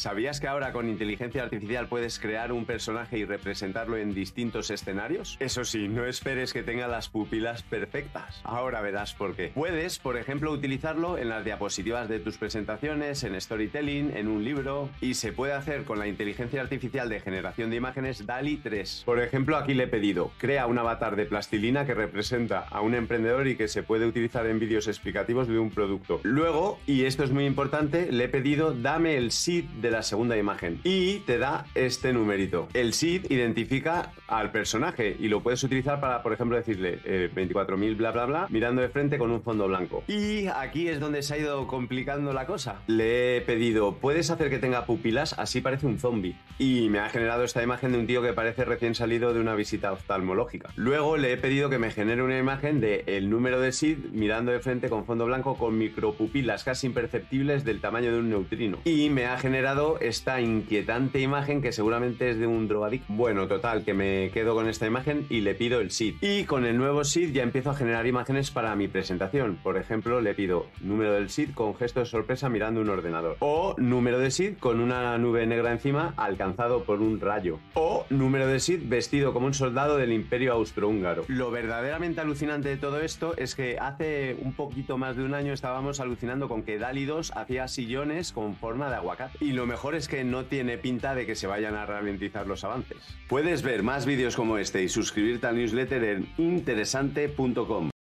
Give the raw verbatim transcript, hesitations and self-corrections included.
¿Sabías que ahora con inteligencia artificial puedes crear un personaje y representarlo en distintos escenarios? Eso sí, no esperes que tenga las pupilas perfectas. Ahora verás por qué. Puedes, por ejemplo, utilizarlo en las diapositivas de tus presentaciones, en storytelling, en un libro, y se puede hacer con la inteligencia artificial de generación de imágenes DALL-E tres. Por ejemplo, aquí le he pedido, crea un avatar de plastilina que representa a un emprendedor y que se puede utilizar en vídeos explicativos de un producto. Luego, y esto es muy importante, le he pedido, dame el seed de la segunda imagen y te da este numerito. El seed identifica al personaje y lo puedes utilizar para, por ejemplo, decirle eh, veinticuatro mil bla bla bla mirando de frente con un fondo blanco. Y aquí es donde se ha ido complicando la cosa. Le he pedido, puedes hacer que tenga pupilas, así parece un zombie, y me ha generado esta imagen de un tío que parece recién salido de una visita oftalmológica. Luego le he pedido que me genere una imagen de el número de seed mirando de frente con fondo blanco con micropupilas casi imperceptibles del tamaño de un neutrino, y me ha generado esta inquietante imagen que seguramente es de un drogadicto. Bueno, total, que me quedo con esta imagen y le pido el seed. Y con el nuevo seed ya empiezo a generar imágenes para mi presentación. Por ejemplo, le pido número del seed con gesto de sorpresa mirando un ordenador, o número de seed con una nube negra encima alcanzado por un rayo, o número de seed vestido como un soldado del Imperio Austrohúngaro. Lo verdaderamente alucinante de todo esto es que hace un poquito más de un año estábamos alucinando con que DALL-E dos hacía sillones con forma de aguacate. Y lo Lo mejor es que no tiene pinta de que se vayan a ralentizar los avances. Puedes ver más vídeos como este y suscribirte al newsletter en interesante punto com.